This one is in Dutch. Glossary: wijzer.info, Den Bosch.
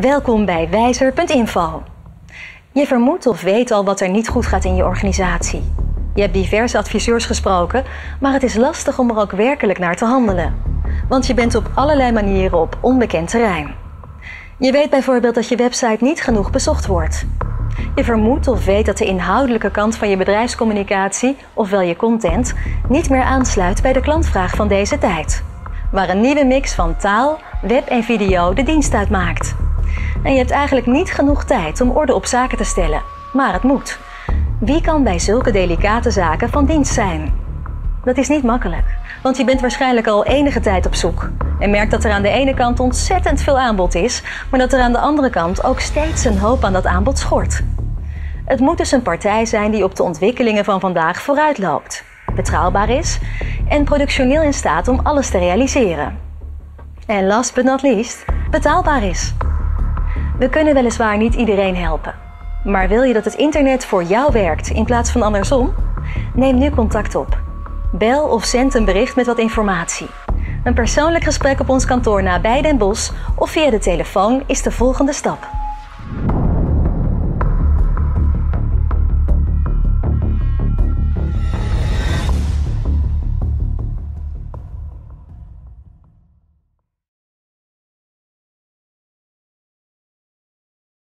Welkom bij wijzer.info. Je vermoedt of weet al wat er niet goed gaat in je organisatie. Je hebt diverse adviseurs gesproken, maar het is lastig om er ook werkelijk naar te handelen. Want je bent op allerlei manieren op onbekend terrein. Je weet bijvoorbeeld dat je website niet genoeg bezocht wordt. Je vermoedt of weet dat de inhoudelijke kant van je bedrijfscommunicatie, ofwel je content, niet meer aansluit bij de klantvraag van deze tijd. Waar een nieuwe mix van taal, web en video de dienst uitmaakt. En je hebt eigenlijk niet genoeg tijd om orde op zaken te stellen, maar het moet. Wie kan bij zulke delicate zaken van dienst zijn? Dat is niet makkelijk, want je bent waarschijnlijk al enige tijd op zoek. En merkt dat er aan de ene kant ontzettend veel aanbod is, maar dat er aan de andere kant ook steeds een hoop aan dat aanbod schort. Het moet dus een partij zijn die op de ontwikkelingen van vandaag vooruit loopt, betrouwbaar is en productioneel in staat om alles te realiseren. En last but not least, betaalbaar is. We kunnen weliswaar niet iedereen helpen. Maar wil je dat het internet voor jou werkt in plaats van andersom? Neem nu contact op. Bel of zend een bericht met wat informatie. Een persoonlijk gesprek op ons kantoor nabij Den Bosch of via de telefoon is de volgende stap.